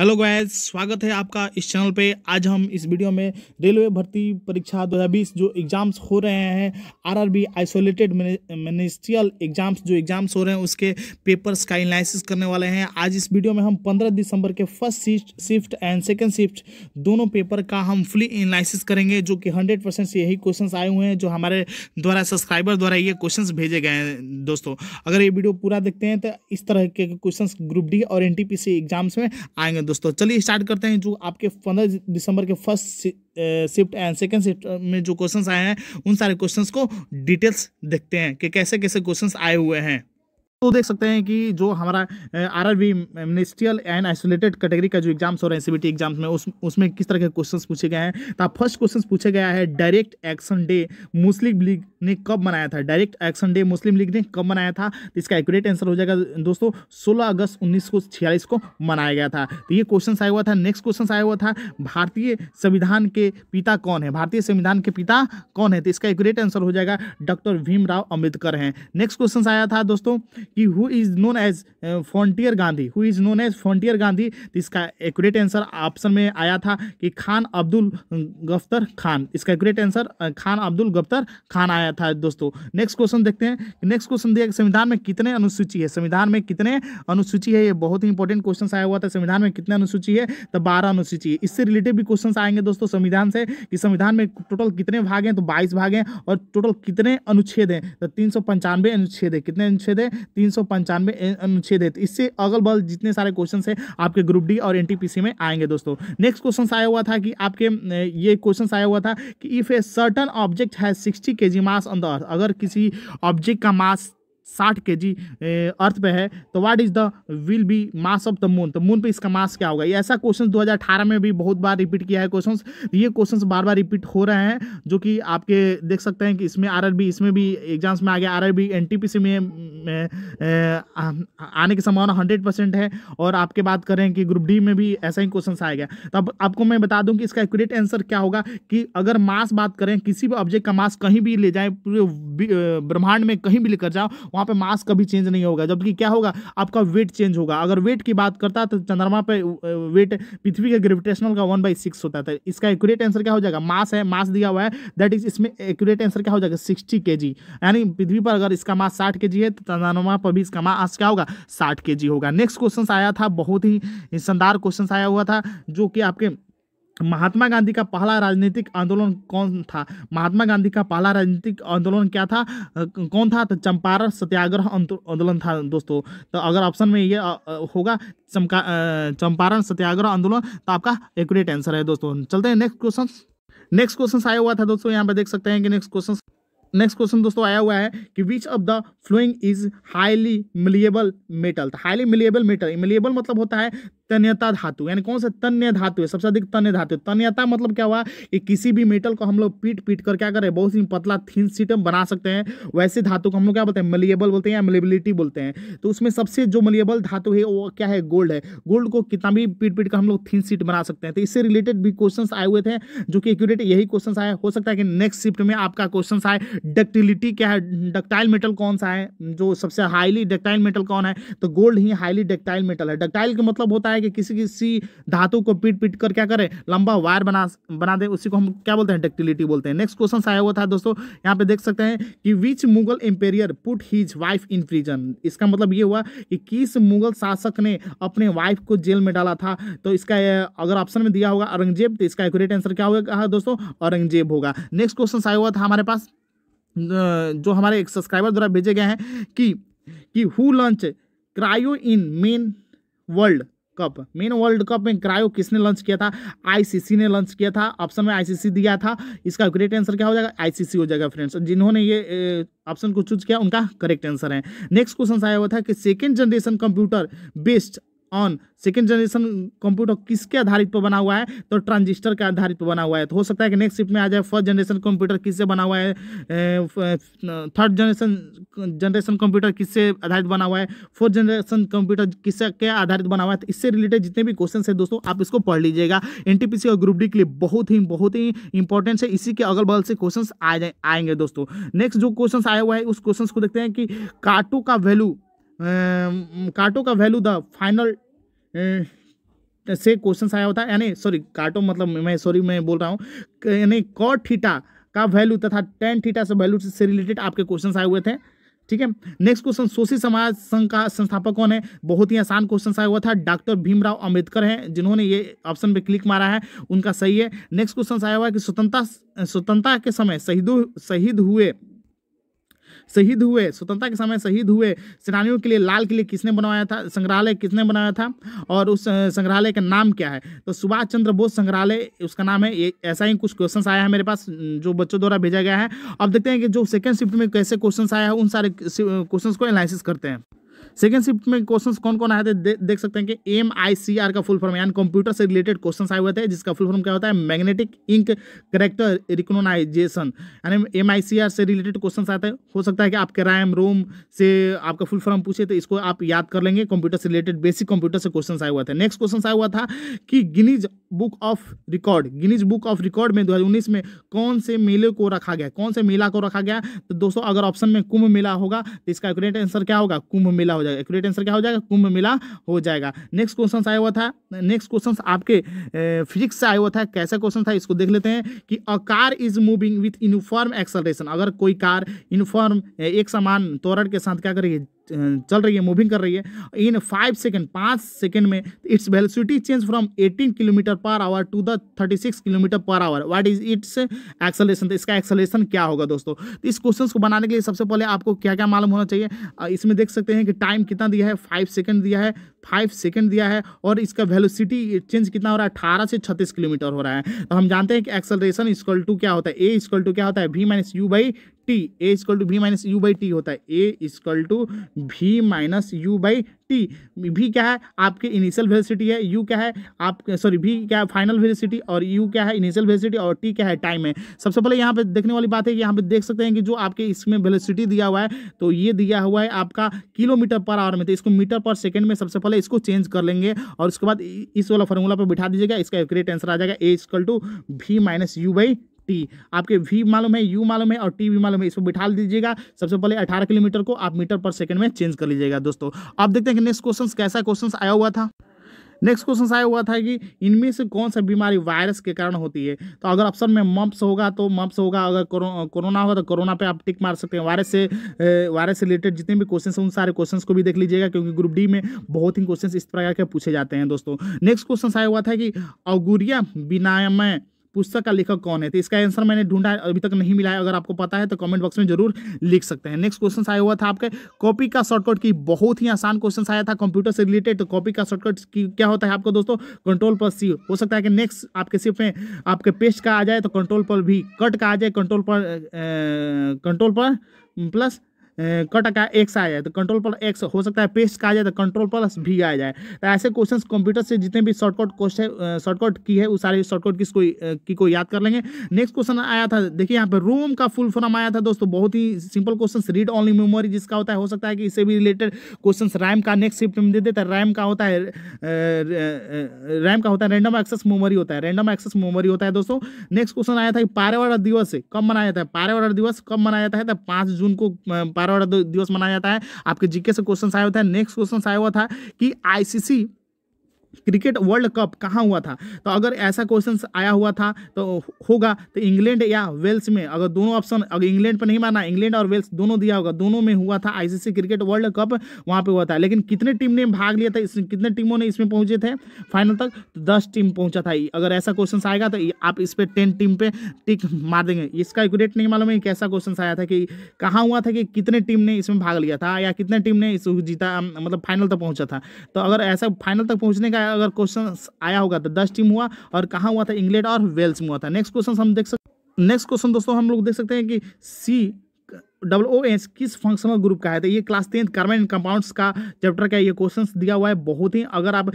Hello guys, स्वागत है आपका इस चैनल पे। आज हम इस वीडियो में रेलवे भर्ती परीक्षा 2020 जो एग्ज़ाम्स हो रहे हैं, आरआरबी आइसोलेटेड मिनिस्ट्रियल एग्ज़ाम्स जो एग्ज़ाम्स हो रहे हैं उसके पेपर्स का एनालिसिस करने वाले हैं। आज इस वीडियो में हम 15 दिसंबर के first shift and second shift दोनों पेपर का हम फुली एनालिसिस करेंगे, जो कि 100% से यही क्वेश्चन आए हुए हैं जो हमारे द्वारा सब्सक्राइबर द्वारा ये क्वेश्चन भेजे गए हैं। दोस्तों, अगर ये वीडियो पूरा देखते हैं तो इस तरह के क्वेश्चन ग्रुप डी और NTPC एग्ज़ाम्स में आएंगे। दोस्तों, चलिए स्टार्ट करते हैं। जो आपके 15 दिसंबर के first shift and second shift में जो क्वेश्चंस आए हैं उन सारे क्वेश्चंस को डिटेल्स देखते हैं कि कैसे कैसे क्वेश्चंस आए हुए हैं। तो देख सकते हैं कि जो हमारा RRB ministerial and isolated category का जो एग्जाम्स हो रहे हैं CBT एग्जाम्स में उसमें किस तरह के क्वेश्चंस पूछे गए हैं। तो फर्स्ट क्वेश्चन पूछा गया है, डायरेक्ट एक्शन डे मुस्लिम लीग ने कब मनाया था? डायरेक्ट एक्शन डे मुस्लिम लीग ने कब मनाया था? इसका एक्यूरेट आंसर हो जाएगा दोस्तों 16 अगस्त 1946 को मनाया गया था। तो ये क्वेश्चन आया हुआ था। नेक्स्ट क्वेश्चन आया हुआ था, भारतीय संविधान के पिता कौन है? भारतीय संविधान के पिता कौन है? तो इसका एक्यूरेट आंसर हो जाएगा डॉक्टर भीमराव अम्बेडकर हैं। नेक्स्ट क्वेश्चन आया था दोस्तों कि who is known as Frontier Gandhi, who is known as Frontier Gandhi. इसका एक्यूरेट आंसर ऑप्शन में आया था कि खान अब्दुल गफ्फार खान। इसका एक्यूरेट आंसर खान अब्दुल गफ्फार खान आया था। दोस्तों, नेक्स्ट क्वेश्चन देखते हैं। नेक्स्ट क्वेश्चन दिया, संविधान में कितने अनुसूची है? संविधान में कितने अनुसूची है? ये बहुत ही इंपॉर्टेंट क्वेश्चन आया हुआ था। संविधान में कितने अनुसूची है? तो 12 अनुसूची है। इससे रिलेटेड भी क्वेश्चन आएंगे दोस्तों संविधान से, कि संविधान में टोटल कितने भाग हैं? तो 22 भाग हैं। और टोटल कितने अनुच्छेद हैं? तो 395 अनुच्छेद है। कितने अनुच्छेद है? 395 अनुच्छेद है। इससे अगल बगल जितने सारे क्वेश्चन है आपके ग्रुप डी और NTPC में आएंगे। दोस्तों, नेक्स्ट क्वेश्चन आया हुआ था कि आपके ये क्वेश्चन आया हुआ था कि इफ ए सर्टन ऑब्जेक्ट है 60 kg mass on the earth, अगर किसी ऑब्जेक्ट का मास 60 kg अर्थ पे है तो what is the will be mass of the moon? तो मून पे इसका मास क्या होगा? ये ऐसा क्वेश्चन 2018 में भी बहुत बार रिपीट किया है क्वेश्चंस। ये क्वेश्चंस बार बार रिपीट हो रहे हैं, जो कि आपके देख सकते हैं कि इसमें आरआरबी इसमें भी एग्जाम्स में आ गया। आरआरबी NTPC में आने की संभावना 100% है। और आपके बात करें कि ग्रुप डी में भी ऐसा ही क्वेश्चन आएगा। तब आपको मैं बता दूँ कि इसका एक्यूरेट आंसर क्या होगा, कि अगर मास बात करें किसी भी ऑब्जेक्ट का, मास कहीं भी ले जाए, पूरे ब्रह्मांड में कहीं भी लेकर जाओ, वहाँ पे मास कभी चेंज नहीं होगा। जबकि क्या होगा? आपका वेट चेंज होगा। अगर वेट की बात करता तो चंद्रमा पे वेट पृथ्वी के ग्रेविटेशनल का 1/6 होता था। इसका एक्यूरेट आंसर क्या हो जाएगा? मास है, मास दिया हुआ है, दैट इज इसमें एक्यूरेट आंसर क्या हो जाएगा? 60 kg। यानी पृथ्वी पर अगर इसका मास 60 kg है तो चंद्रमा पर भी इसका मास क्या होगा? 60 kg होगा। नेक्स्ट क्वेश्चन आया था, बहुत ही शानदार क्वेश्चन आया हुआ था, जो कि आपके महात्मा गांधी का पहला राजनीतिक आंदोलन कौन था? महात्मा गांधी का पहला राजनीतिक आंदोलन क्या था, कौन था? तो चंपारण सत्याग्रह आंदोलन था दोस्तों। तो अगर ऑप्शन में ये होगा चंपारण सत्याग्रह आंदोलन, तो आपका एक्यूरेट आंसर है। दोस्तों, चलते हैं नेक्स्ट क्वेश्चन। नेक्स्ट क्वेश्चन आया हुआ था दोस्तों, यहाँ पर देख सकते हैं कि नेक्स्ट क्वेश्चन दोस्तों आया हुआ है कि which of the following is highly malleable metal? Highly malleable metal, malleable मतलब होता है तन्यता धातु। यानी कौन सा तन्य धातु है? सबसे अधिक तन्य धातु। तन्यता मतलब क्या हुआ कि किसी भी मेटल को हम लोग पीट कर क्या करें, बहुत ही पतला थिन शीट बना सकते हैं। वैसे धातु को हम लोग क्या बोलते हैं? मिलिएबल बोलते हैं या मिलिएबिलिटी बोलते हैं। तो उसमें सबसे जो मिलिएबल धातु है वो क्या है? गोल्ड है। गोल्ड को कितना भी पीट कर हम लोग थिन शीट बना सकते हैं। तो इससे रिलेटेड भी क्वेश्चन आए हुए थे, जो कि एक्यूरेट यही क्वेश्चन आए। हो सकता है कि नेक्स्ट शिफ्ट में आपका क्वेश्चन आए डक्टिलिटी क्या है, डक्टाइल मेटल कौन सा है, जो सबसे हाईली डक्टाइल मेटल कौन है? तो गोल्ड ही हाईली डक्टाइल मेटल है। डक्टाइल का मतलब होता है कि किसी धातु को पीट कर क्या करें, लंबा वायर बना दे, उसी को हम क्या बोलते हैं? डक्टिलिटी बोलते हैं। नेक्स्ट क्वेश्चन आया हुआ था दोस्तों, यहाँ पे देख सकते हैं कि which Mughal emperor put his wife in prison? इसका मतलब ये हुआ कि किस मुगल शासक ने अपने वाइफ को जेल में डाला था? तो इसका अगर ऑप्शन में दिया होगा औरंगजेब, तो इसका एक्यूरेट आंसर क्या होगा दोस्तों? औरंगजेब होगा। नेक्स्ट क्वेश्चन आया हुआ था हमारे पास, जो हमारे एक सब्सक्राइबर द्वारा भेजे गए हैं, कि who launch cryo in men world cup? Men world cup में क्रायो किसने लॉन्च किया था? ICC ने लॉन्च किया था। ऑप्शन में ICC दिया था। इसका करेक्ट आंसर क्या हो जाएगा? ICC हो जाएगा फ्रेंड्स। जिन्होंने ये ऑप्शन को चूज किया उनका करेक्ट आंसर है। नेक्स्ट क्वेश्चन आया हुआ था कि second generation computer based on, second generation computer किसके आधारित पर बना हुआ है? तो ट्रांजिस्टर के आधारित पर बना हुआ है। तो हो सकता है कि नेक्स्ट शिफ्ट में आ जाए फर्स्ट जनरेशन कंप्यूटर किससे बना हुआ है, थर्ड जनरेशन कंप्यूटर किससे आधारित बना हुआ है, फोर्थ जनरेशन कंप्यूटर किसके आधारित बना हुआ है। तो इससे रिलेटेड जितने भी क्वेश्चन है दोस्तों आप इसको पढ़ लीजिएगा। NTPC और ग्रुप डी के लिए बहुत ही इंपॉर्टेंट है। इसी के अगल बगल से क्वेश्चन आएंगे दोस्तों। नेक्स्ट जो क्वेश्चन आया हुआ है उस क्वेश्चन को देखते हैं कि काटो का वैल्यू द फाइनल से क्वेश्चन आया होता है, यानी सॉरी काटो मतलब मैं सॉरी मैं बोल रहा हूँ, यानी कॉट थीटा का वैल्यू तथा टेन थीटा से वैल्यू से रिलेटेड आपके क्वेश्चन आए हुए थे। ठीक है, नेक्स्ट क्वेश्चन, शोषित समाज संघ का संस्थापक कौन है? बहुत ही आसान क्वेश्चन आया हुआ था, डॉक्टर भीमराव अम्बेडकर हैं जिन्होंने ये ऑप्शन पे क्लिक मारा है, उनका सही है। नेक्स्ट क्वेश्चन आया हुआ है कि स्वतंत्रता के समय शहीद हुए सेनानियों के लिए लाल किले किसने बनवाया था, संग्रहालय किसने बनाया था और उस संग्रहालय का नाम क्या है? तो सुभाष चंद्र बोस संग्रहालय उसका नाम है। ये ऐसा ही कुछ क्वेश्चंस आया है मेरे पास जो बच्चों द्वारा भेजा गया है। अब देखते हैं कि जो सेकंड शिफ्ट में कैसे क्वेश्चंस आया है, उन सारे क्वेश्चंस को एनालिसिस करते हैं। सेकेंड शिफ्ट में क्वेश्चंस कौन कौन आए थे देख सकते हैं कि MICR का फुल फॉर्म यानी कंप्यूटर से रिलेटेड क्वेश्चंस आए हुए थे, जिसका फुल फॉर्म क्या होता है, मैग्नेटिक इंक कैरेक्टर रिकॉग्नाइजेशन, यानी MICR से रिलेटेड क्वेश्चंस आते हैं। हो सकता है कि आपके रैम रोम से आपका फुल फॉर्म पूछे, तो इसको आप याद कर लेंगे। कंप्यूटर से रिलेटेड बेसिक कंप्यूटर से क्वेश्चन आए हुआ थे। नेक्स्ट क्वेश्चन आया हुआ था कि गिनीज बुक ऑफ रिकॉर्ड में 2019 में कौन से मेला को रखा गया? तो दोस्तों अगर ऑप्शन में कुंभ मेला होगा तो इसका एक्यूरेट आंसर क्या होगा, कुंभ मेला हो जाएगा। नेक्स्ट क्वेश्चन आया हुआ था, नेक्स्ट क्वेश्चन आपके फिजिक्स से आया हुआ था। कैसा क्वेश्चन था इसको देख लेते हैं कि a car is moving with uniform acceleration, अगर कोई कार यूनिफॉर्म एक समान त्वरण के साथ क्या करेगी, चल रही है, मूविंग कर रही है इन 5 सेकंड में, its velocity change from 18 kilometre per hour to the 36 kilometre per hour, what is its acceleration, इसका एक्सेलरेशन क्या होगा? दोस्तों इस क्वेश्चन को बनाने के लिए सबसे पहले आपको क्या क्या मालूम होना चाहिए, इसमें देख सकते हैं कि टाइम कितना दिया है, 5 सेकंड दिया है और इसका वेलोसिटी चेंज कितना हो रहा है, 18 से 36 किलोमीटर हो रहा है। तो हम जानते हैं कि एक्सेलरेशन इक्वल टू क्या होता है, ए इक्वल टू क्या होता है, v minus u by t होता है, a equal to v minus u by t. v क्या है, आपके इनिशियल वेलोसिटी है, u क्या है, v क्या है फाइनल वेलोसिटी, और u क्या है इनिशियल वेलोसिटी, और t क्या है टाइम है। सबसे पहले यहाँ पे देखने वाली बात है कि यहाँ पे देख सकते हैं कि जो आपके इसमें वेलोसिटी दिया हुआ है तो ये दिया हुआ है आपका किलोमीटर पर आवर में, तो इसको मीटर पर सेकेंड में सबसे पहले इसको चेंज कर लेंगे और उसके बाद इस वाला फॉर्मूला पर बिठा दीजिएगा, इसका एक्यूरेट आंसर आ जाएगा a equal to v minus u by t. आपके v मालूम है, u मालूम है और t भी मालूम है, इसको बिठा दीजिएगा। सबसे पहले 18 किलोमीटर को आप मीटर पर सेकंड में चेंज कर लीजिएगा। दोस्तों अब देखते हैं कि नेक्स्ट क्वेश्चन कैसा क्वेश्चन आया हुआ था। नेक्स्ट क्वेश्चन आया हुआ था कि इनमें से कौन सा बीमारी वायरस के कारण होती है, तो अगर ऑप्शन में मम्स होगा तो मम्स होगा, अगर कोरोना होगा तो कोरोना पे आप टिक मार सकते हैं। वायरस से रिलेटेड जितने भी क्वेश्चन हैं उन सारे क्वेश्चन को भी देख लीजिएगा, क्योंकि ग्रुप डी में बहुत ही क्वेश्चन इस प्रकार के पूछे जाते हैं। दोस्तों नेक्स्ट क्वेश्चन आया हुआ था कि अगुरिया विनामय पुस्तक का लेखक कौन है, तो इसका आंसर मैंने ढूंढा, अभी तक नहीं मिला है। अगर आपको पता है तो कमेंट बॉक्स में जरूर लिख सकते हैं। नेक्स्ट क्वेश्चन आया हुआ था आपके कॉपी का शॉर्टकट की, बहुत ही आसान क्वेश्चन आया था कंप्यूटर से रिलेटेड। तो कॉपी का शॉर्टकट की क्या होता है आपको दोस्तों, Ctrl+C। हो सकता है कि नेक्स्ट आपके सिर्फ में आपके पेस्ट का आ जाए, तो Ctrl+V, कट का आ जाए Ctrl+Cट का X आ जाए, तो Ctrl+X, हो सकता है पेस्ट का आ जाए तो Ctrl+V आ जाए। तो ऐसे क्वेश्चंस कंप्यूटर से जितने भी शॉर्टकट की है उस सारे शॉर्टकट की को याद कर लेंगे। नेक्स्ट क्वेश्चन आया था, देखिए यहाँ पे रोम का फुल फॉर्म आया था दोस्तों, बहुत ही simple question, read only memory जिसका होता है। हो सकता है कि इससे भी रिलेटेड क्वेश्चन रैम का नेक्स्ट शिफ्ट में दे देता है। रैम का होता है रैंडम एक्सेस मेमोरी होता है दोस्तों। नेक्स्ट क्वेश्चन आया था पर्यावरण दिवस कब मनाया जाता है, तो 5 जून को पर्यावरण दिवस मनाया जाता है। आपके जीके से क्वेश्चन आया होता है। नेक्स्ट क्वेश्चन आया हुआ था कि ICC क्रिकेट वर्ल्ड कप कहाँ हुआ था, तो अगर ऐसा क्वेश्चन आया हुआ था तो होगा तो इंग्लैंड या वेल्स में, अगर दोनों ऑप्शन, अगर इंग्लैंड पर नहीं माना, इंग्लैंड और वेल्स दोनों दिया होगा, दोनों में हुआ था ICC क्रिकेट वर्ल्ड कप, वहाँ पे हुआ था। लेकिन कितने टीम ने भाग लिया था, कितने टीमों ने इसमें पहुंचे थे फाइनल तक, तो 10 टीम पहुँचा था। अगर ऐसा क्वेश्चन आएगा तो आप इस पर 10 टीम पे टिक मार देंगे। इसका एक्यूरेट नहीं मालूम है कैसा क्वेश्चन आया था कि कहाँ हुआ था, कि कितने टीम ने इसमें भाग लिया था या कितने टीम ने इसको जीता, मतलब फाइनल तक पहुँचा था। तो अगर ऐसा फाइनल तक पहुँचने का अगर क्वेश्चन आया होगा तो 10 टीम हुआ, और कहां हुआ था, इंग्लैंड और वेल्स में हुआ था। नेक्स्ट क्वेश्चन दोस्तों हम लोग देख सकते हैं कि COOS किस फंक्शनल ग्रुप का है, तो ये क्लास 10 कार्बन एंड कंपाउंड्स का चैप्टर का ये क्वेश्चन दिया हुआ है। बहुत ही, अगर आप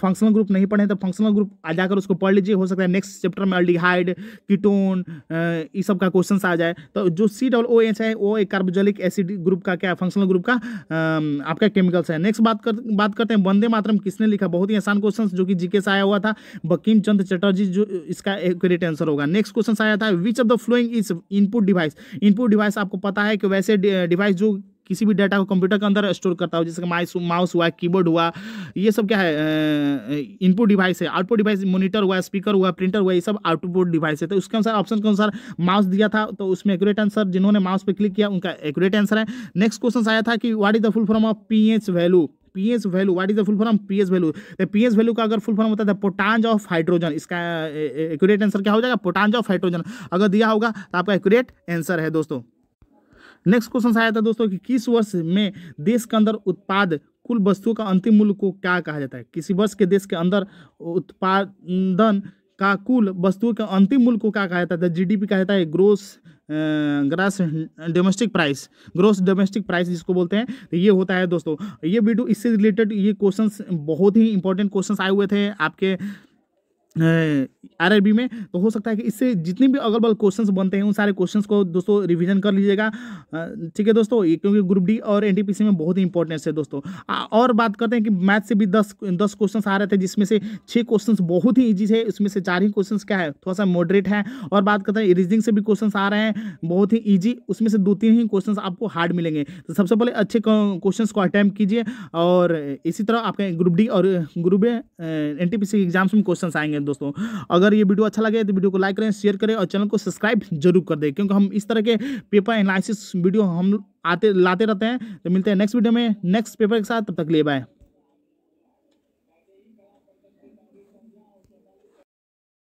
फंक्शनल ग्रुप नहीं पढ़े तो फंक्शनल ग्रुप आ जाकर उसको पढ़ लीजिए, हो सकता है नेक्स्ट चैप्टर में एल्डिहाइड, कीटोन, ये सब का क्वेश्चन आ जाए। तो जो COOS है वो एक कार्बोक्सिलिक एसिड ग्रुप का क्या फंक्शनल ग्रुप का आपका केमिकल्स है। नेक्स्ट बात करते हैं वंदे मातरम किसने लिखा, बहुत ही आसान क्वेश्चन जो कि जीके से आया हुआ था, बकिम चंद्र चटर्जी, जो इसका एक्यूरेट आंसर होगा। नेक्स्ट क्वेश्चन आया था which of the following is input device, आपको पता है कि वैसे डिवाइस जो किसी भी डाटा को कंप्यूटर के अंदर स्टोर करता हो, जैसे कि माउस हुआ, कीबोर्ड हुआ, ये सब क्या है इनपुट डिवाइस है। आउटपुट डिवाइस मॉनिटर हुआ, स्पीकर हुआ, प्रिंटर हुआ, ये सब आउटपुट डिवाइस है। तो उसके अनुसार ऑप्शन के अनुसार माउस दिया था, तो उसमें एक्यूरेट आंसर, जिन्होंने माउस पे क्लिक किया उनका एक्यूरेट आंसर है। नेक्स्ट क्वेश्चन आया था कि what is the full form of pH value, pH value, what is the full form pH value. तो पीएच वैल्यू का अगर फुल फॉर्म होता है पोटांज ऑफ हाइड्रोजन, इसका एक्यूरेट आंसर क्या हो जाएगा, पोटांज ऑफ हाइड्रोजन अगर दिया होगा तो आपका एक्यूरेट आंसर है दोस्तों। नेक्स्ट क्वेश्चन आया था दोस्तों कि किस वर्ष में देश के अंदर उत्पाद कुल वस्तुओं का अंतिम मूल्य को क्या कहा जाता है, किसी वर्ष के देश के अंदर उत्पादन का कुल वस्तुओं के अंतिम मूल्य को क्या कहा जाता है। जीडीपी कहा जाता है, gross domestic price, gross domestic price जिसको बोलते हैं, तो ये होता है दोस्तों। ये वीडियो इससे रिलेटेड ये क्वेश्चंस बहुत ही इंपॉर्टेंट क्वेश्चंस आए हुए थे आपके आरआरबी में, तो हो सकता है कि इससे जितने भी अगल बगल क्वेश्चंस बनते हैं उन सारे क्वेश्चंस को दोस्तों रिवीजन कर लीजिएगा, ठीक है दोस्तों, क्योंकि ग्रुप डी और एनटीपीसी में बहुत ही इंपॉर्टेंस है दोस्तों। और बात करते हैं कि मैथ से भी 10 क्वेश्चंस आ रहे थे, जिसमें से 6 क्वेश्चंस बहुत ही ईजी थे, उसमें से 4 ही क्वेश्चन क्या है थोड़ा सा मॉडरेट है। और बात करते हैं रीजनिंग से भी क्वेश्चन आ रहे हैं बहुत ही ईजी, उसमें से 2-3 ही क्वेश्चन आपको हार्ड मिलेंगे। तो सबसे पहले अच्छे क्वेश्चन को अटैम्प्ट कीजिए, और इसी तरह आपके ग्रुप डी और ग्रुप एनटीपीसी एग्जाम्स में क्वेश्चन आएंगे दोस्तों। अगर ये वीडियो अच्छा लगे तो वीडियो को लाइक करें, शेयर करें और चैनल को सब्सक्राइब जरूर कर दें, क्योंकि हम इस तरह के पेपर एनालिसिस वीडियो हम लाते रहते हैं। तो मिलते हैं नेक्स्ट वीडियो में नेक्स्ट पेपर के साथ, तब तक ले बाय।